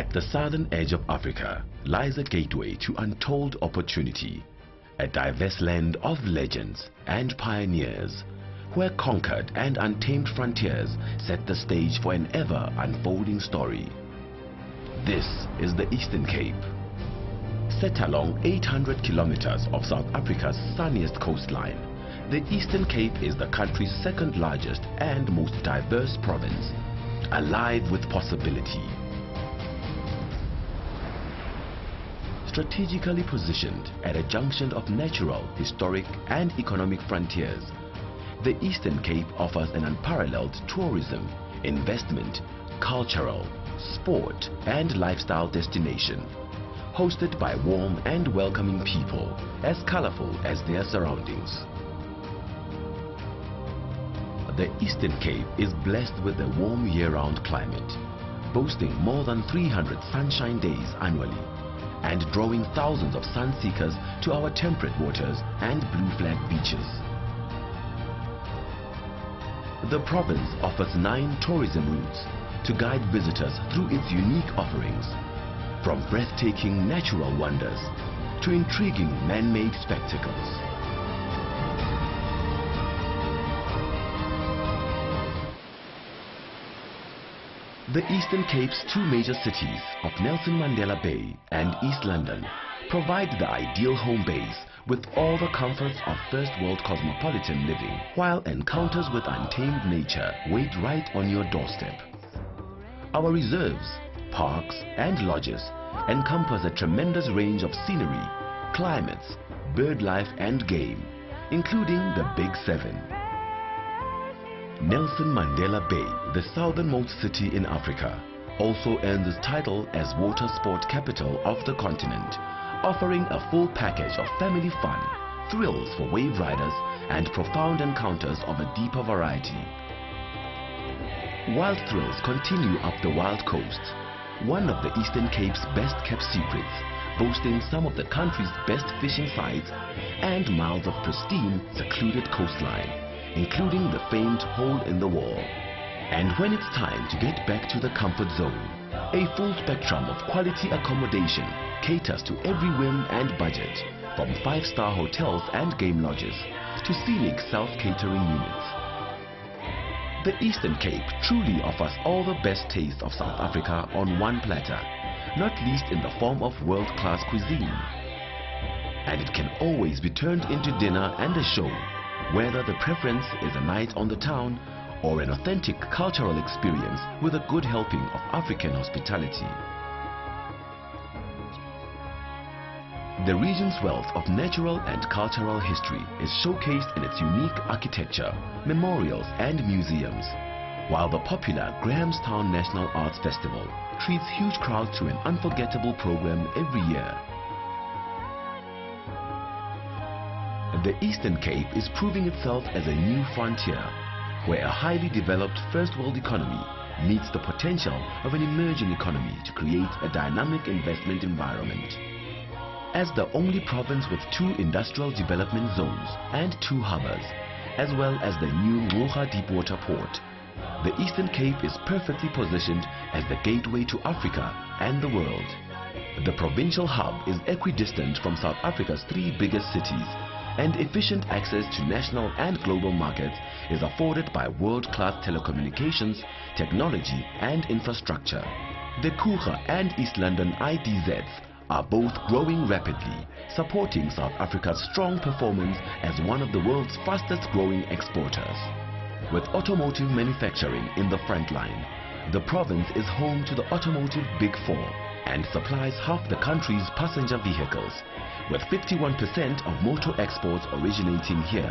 At the southern edge of Africa lies a gateway to untold opportunity, a diverse land of legends and pioneers, where conquered and untamed frontiers set the stage for an ever unfolding story. This is the Eastern Cape. Set along 800 kilometers of South Africa's sunniest coastline, the Eastern Cape is the country's second largest and most diverse province, alive with possibility. Strategically positioned at a junction of natural, historic and economic frontiers, the Eastern Cape offers an unparalleled tourism, investment, cultural, sport and lifestyle destination, hosted by warm and welcoming people, as colorful as their surroundings. The Eastern Cape is blessed with a warm year-round climate, boasting more than 300 sunshine days annually, and drawing thousands of sun-seekers to our temperate waters and blue flag beaches. The province offers 9 tourism routes to guide visitors through its unique offerings, from breathtaking natural wonders to intriguing man-made spectacles. The Eastern Cape's 2 major cities of Nelson Mandela Bay and East London provide the ideal home base with all the comforts of first-world cosmopolitan living, while encounters with untamed nature wait right on your doorstep. Our reserves, parks and lodges encompass a tremendous range of scenery, climates, bird life and game, including the Big 7. Nelson Mandela Bay, the southernmost city in Africa, also earns its title as water sport capital of the continent, offering a full package of family fun, thrills for wave riders and profound encounters of a deeper variety. Wild thrills continue up the wild coast, one of the Eastern Cape's best-kept secrets, boasting some of the country's best fishing sites and miles of pristine, secluded coastline, including the famed hole in the wall. And when it's time to get back to the comfort zone, a full spectrum of quality accommodation caters to every whim and budget, from 5-star hotels and game lodges to scenic self-catering units. The Eastern Cape truly offers all the best taste of South Africa on one platter, not least in the form of world-class cuisine. And it can always be turned into dinner and a show, whether the preference is a night on the town or an authentic cultural experience with a good helping of African hospitality. The region's wealth of natural and cultural history is showcased in its unique architecture, memorials and museums, while the popular Grahamstown National Arts Festival treats huge crowds to an unforgettable program every year. The Eastern Cape is proving itself as a new frontier, where a highly developed first-world economy meets the potential of an emerging economy to create a dynamic investment environment. As the only province with 2 industrial development zones and 2 harbors, as well as the new Ngqura Deepwater Port, the Eastern Cape is perfectly positioned as the gateway to Africa and the world. The provincial hub is equidistant from South Africa's 3 biggest cities, and efficient access to national and global markets is afforded by world-class telecommunications, technology and infrastructure. The Kucha and East London IDZs are both growing rapidly, supporting South Africa's strong performance as one of the world's fastest growing exporters. With automotive manufacturing in the front line, the province is home to the automotive Big 4 and supplies half the country's passenger vehicles, with 51% of motor exports originating here.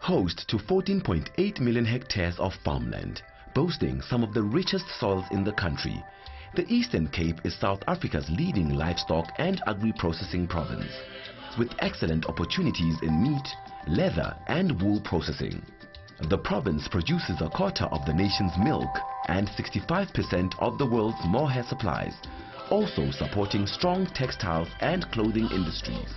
Host to 14.8 million hectares of farmland, boasting some of the richest soils in the country, the Eastern Cape is South Africa's leading livestock and agri-processing province, with excellent opportunities in meat, leather and wool processing. The province produces a quarter of the nation's milk and 65% of the world's mohair supplies, also supporting strong textiles and clothing industries.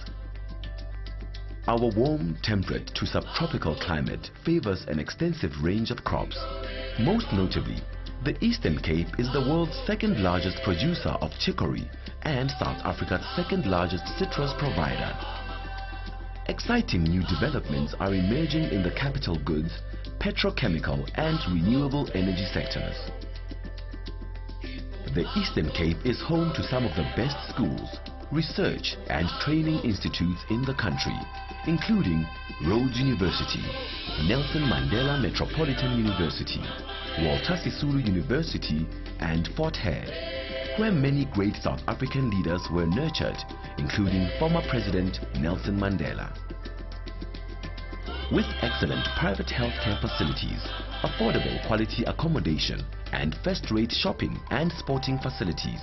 Our warm, temperate to subtropical climate favors an extensive range of crops. Most notably, The Eastern Cape is the world's second largest producer of chicory and South Africa's second largest citrus provider. Exciting new developments are emerging in the capital goods, petrochemical and renewable energy sectors. The Eastern Cape is home to some of the best schools, research and training institutes in the country, including Rhodes University, Nelson Mandela Metropolitan University, Walter Sisulu University and Fort Hare, where many great South African leaders were nurtured, including former President Nelson Mandela. With excellent private healthcare facilities, affordable quality accommodation and first-rate shopping and sporting facilities,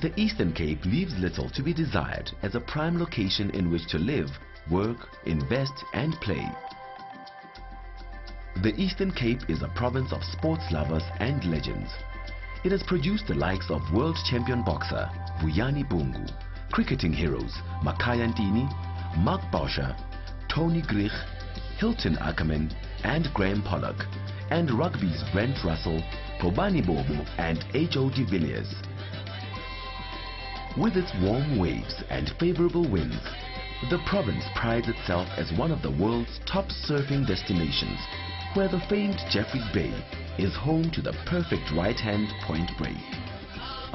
the Eastern Cape leaves little to be desired as a prime location in which to live, work, invest and play. The Eastern Cape is a province of sports lovers and legends. It has produced the likes of world champion boxer Buyani Bungu, cricketing heroes Makhaya Ntini, Mark Boucher, Tony Greig, Hilton Ackerman and Graeme Pollock, and rugby's Brent Russell, Pobani Bobu and H.O.D. Villiers. With its warm waves and favorable winds, the province prides itself as one of the world's top surfing destinations, where the famed Jeffrey Bay is home to the perfect right-hand point break.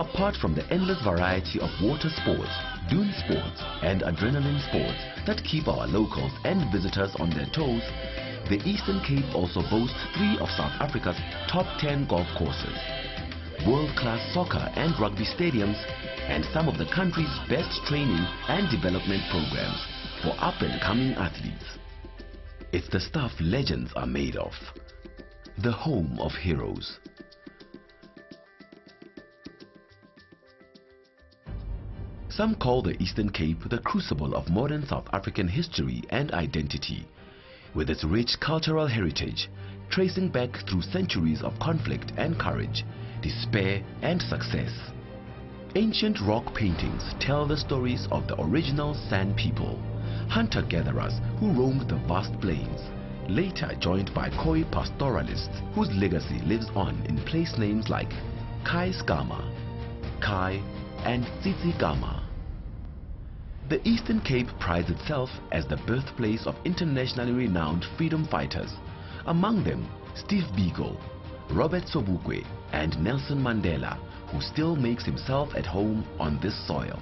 Apart from the endless variety of water sports, dune sports and adrenaline sports that keep our locals and visitors on their toes, the Eastern Cape also boasts 3 of South Africa's top 10 golf courses, world-class soccer and rugby stadiums, and some of the country's best training and development programs for up-and-coming athletes. It's the stuff legends are made of. The home of heroes. Some call the Eastern Cape the crucible of modern South African history and identity, with its rich cultural heritage tracing back through centuries of conflict and courage, despair and success. Ancient rock paintings tell the stories of the original San people, hunter-gatherers who roamed the vast plains, later joined by Khoi pastoralists whose legacy lives on in place names like Kaiskama, Kai and Sisikama. The Eastern Cape prides itself as the birthplace of internationally renowned freedom fighters, among them Steve Biko, Robert Sobukwe and Nelson Mandela, who still makes himself at home on this soil.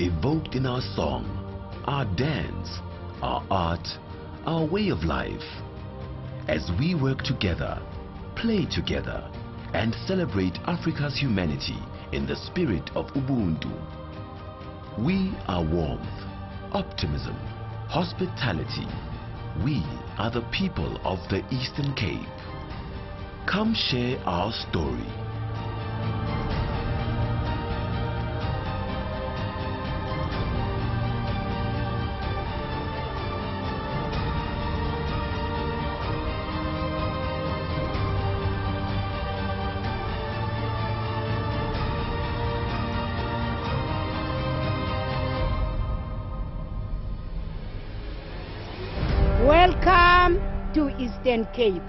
Evoked in our song, our dance, our art, our way of life, as we work together, play together, and celebrate Africa's humanity in the spirit of Ubuntu. We are warmth, optimism, hospitality. We are the people of the Eastern Cape. Come share our story. Welcome to Eastern Cape.